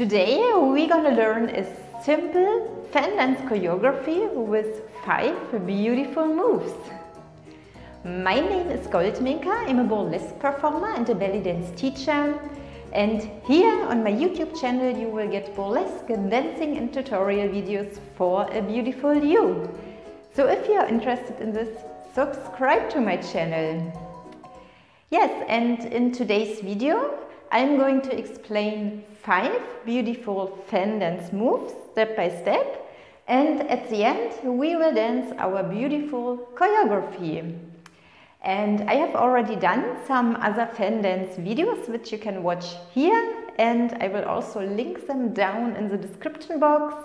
Today we're gonna learn a simple fan dance choreography with 5 beautiful moves. My name is Goldminka, I'm a burlesque performer and a belly dance teacher, and here on my YouTube channel you will get burlesque dancing and tutorial videos for a beautiful you. So if you are interested in this, subscribe to my channel. Yes, and in today's video I'm going to explain 5 beautiful fan dance moves step by step, and at the end we will dance our beautiful choreography. And I have already done some other fan dance videos which you can watch here, and I will also link them down in the description box.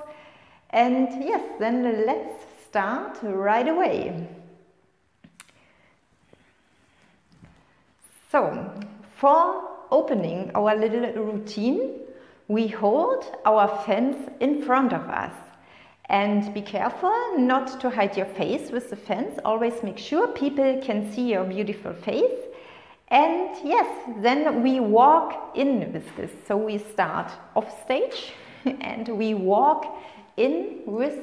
And yes, then let's start right away. So, for opening our little routine, we hold our fans in front of us, and be careful not to hide your face with the fans. Always make sure people can see your beautiful face. And yes, then we walk in with this. So we start off stage and we walk in with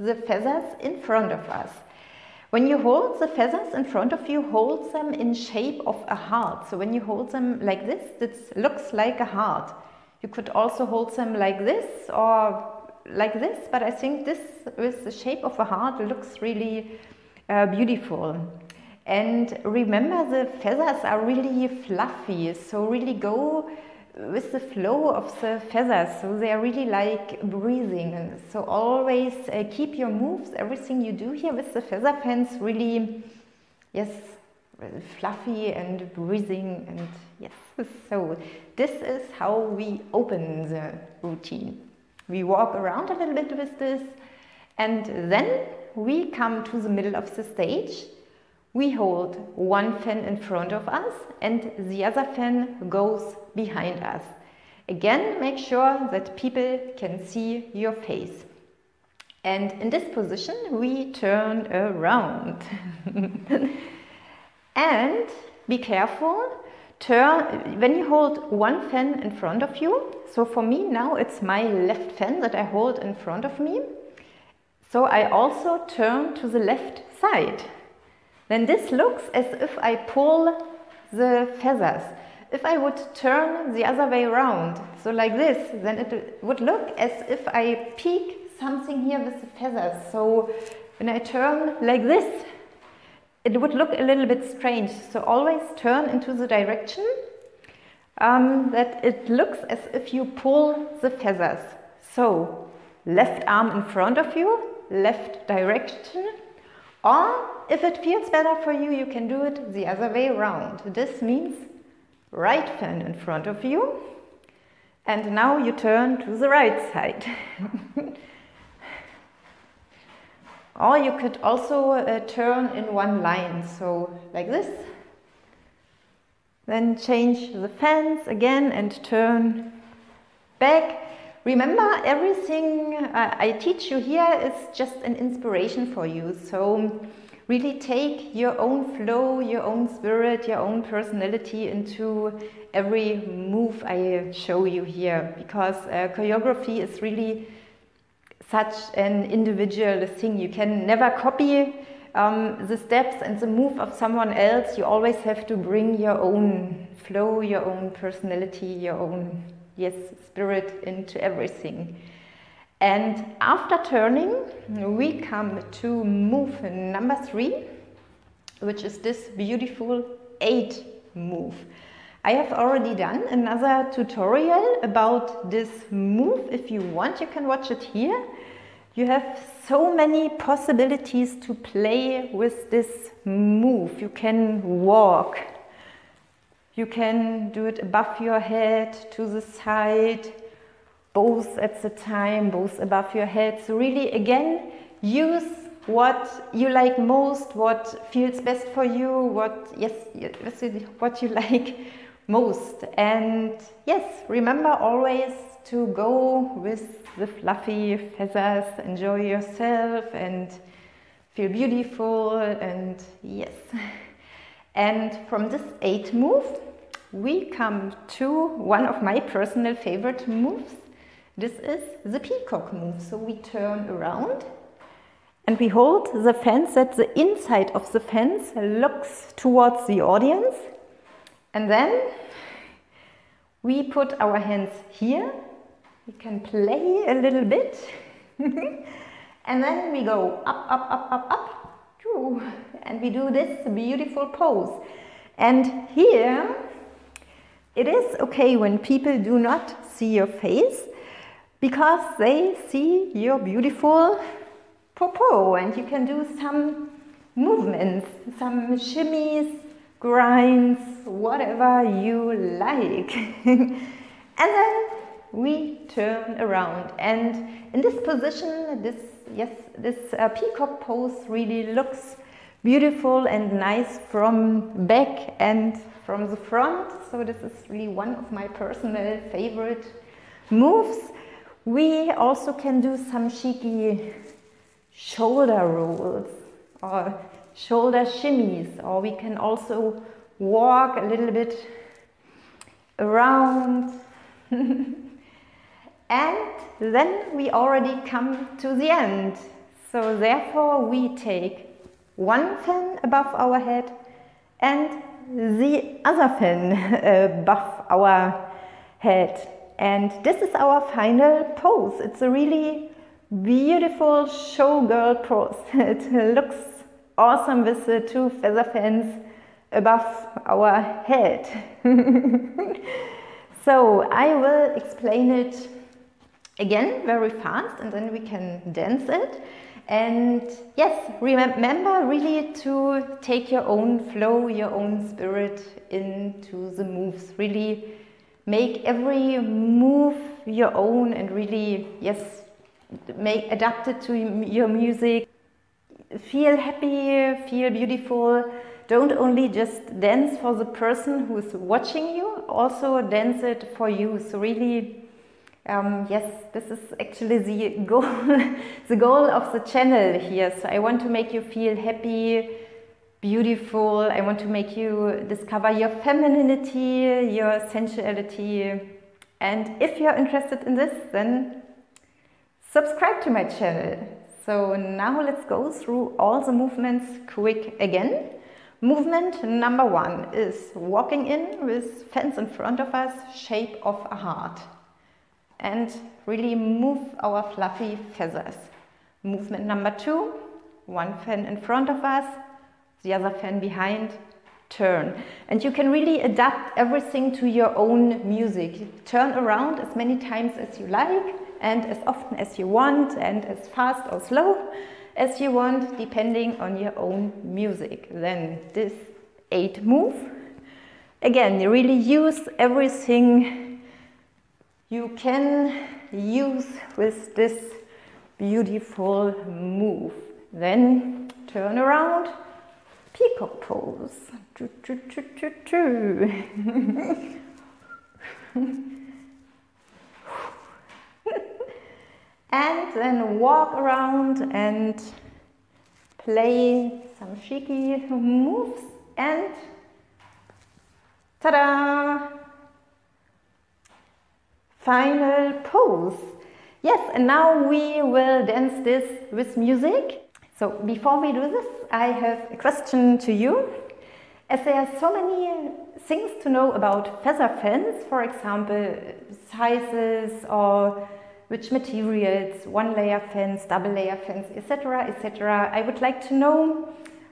the feathers in front of us. When you hold the feathers in front of you, hold them in shape of a heart. So when you hold them like this, it looks like a heart. You could also hold them like this or like this, but I think this with the shape of a heart looks really beautiful. And remember, the feathers are really fluffy, so really go with the flow of the feathers, so they are really like breathing. So always keep your moves, everything you do here with the feather fans, really, yes, fluffy and breathing, and yes. So this is how we open the routine. We walk around a little bit with this, and then we come to the middle of the stage. We hold one fan in front of us and the other fan goes behind us. Again, make sure that people can see your face. And in this position, we turn around. And be careful, turn when you hold one fan in front of you. So for me now, it's my left fan that I hold in front of me. So I also turn to the left side. Then this looks as if I pull the feathers. If I would turn the other way around, so like this, then it would look as if I peek something here with the feathers. So when I turn like this, it would look a little bit strange. So always turn into the direction that it looks as if you pull the feathers. So left arm in front of you, left direction. Or if it feels better for you, you can do it the other way around. This means right fan in front of you, and now you turn to the right side. Or you could also turn in one line, so like this. Then change the fans again and turn back. Remember, everything I teach you here is just an inspiration for you. So really take your own flow, your own spirit, your own personality into every move I show you here, because choreography is really such an individual thing. You can never copy the steps and the move of someone else. You always have to bring your own flow, your own personality, your own spirit into everything. And after turning, we come to move number 3, which is this beautiful 8 move. I have already done another tutorial about this move. If you want, you can watch it here. You have so many possibilities to play with this move. You can walk. You can do it above your head, to the side, both at the time, both above your head. So really, again, use what you like most, what feels best for you, what you like most. And yes, remember always to go with the fluffy feathers, enjoy yourself and feel beautiful, and yes. And from this 8 move, we come to one of my personal favorite moves. This is the peacock move. So we turn around and we hold the fence, that the inside of the fence looks towards the audience. And then we put our hands here. We can play a little bit. And then we go up, up, up, up, up. And we do this beautiful pose. And here, it is okay when people do not see your face, because they see your beautiful popo and you can do some movements, some shimmies, grinds, whatever you like. And then we turn around, and in this position, this peacock pose really looks beautiful and nice from back and from the front. So this is really one of my personal favorite moves. We also can do some cheeky shoulder rolls or shoulder shimmies, or we can also walk a little bit around. And then we already come to the end. So therefore we take one fan above our head and the other fan above our head. And this is our final pose. It's a really beautiful showgirl pose. It looks awesome with the two feather fans above our head. So I will explain it again very fast, and then we can dance it. And yes, remember really to take your own flow, your own spirit into the moves. Really make every move your own, and really, yes, make adapt it to your music. Feel happy, feel beautiful. Don't only just dance for the person who is watching you, also dance it for you. So really, yes, this is actually the goal, the goal of the channel here. So I want to make you feel happy, beautiful. I want to make you discover your femininity, your sensuality. And if you're interested in this, then subscribe to my channel. So now let's go through all the movements quick again. Movement number one is walking in with fans in front of us, shape of a heart. And really move our fluffy feathers. Movement number two, one fan in front of us, the other fan behind, turn. And you can really adapt everything to your own music. Turn around as many times as you like, and as often as you want, and as fast or slow as you want, depending on your own music. Then this eighth move. Again, you really use everything you can use with this beautiful move. Then turn around, peacock pose. And then walk around and play some cheeky moves, and ta-da! Final pose. Yes, and now we will dance this with music. So before we do this, I have a question to you. As there are so many things to know about feather fans, for example, sizes or which materials, one layer fans, double layer fans, etc., etc., I would like to know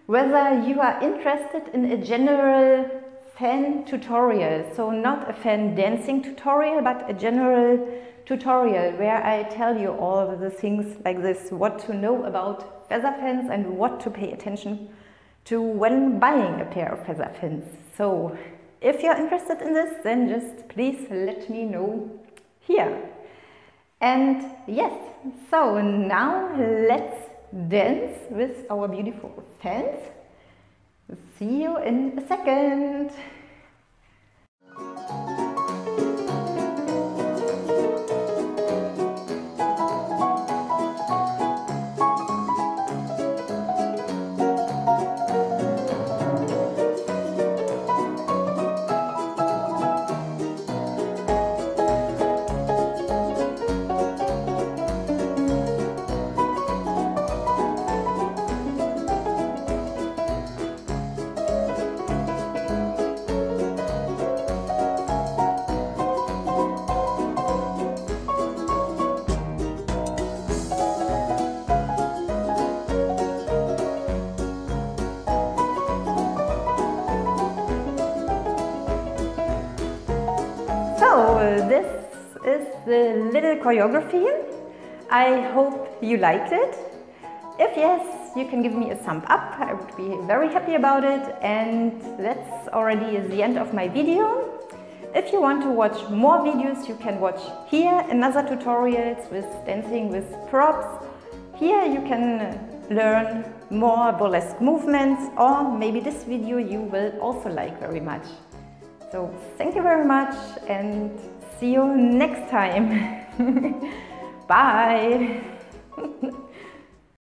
whether you are interested in a general fan tutorial. So not a fan dancing tutorial, but a general tutorial where I tell you all of the things like this, what to know about feather fans and what to pay attention to when buying a pair of feather fans. So if you're interested in this, then just please let me know here. And yes, so now let's dance with our beautiful fans. See you in a second. this is the little choreography. I hope you liked it. If yes, you can give me a thumb up. I would be very happy about it. And that's already the end of my video. If you want to watch more videos, you can watch here another tutorials with dancing with props. Here you can learn more burlesque movements, or maybe this video you will also like very much. So thank you very much and see you next time. Bye.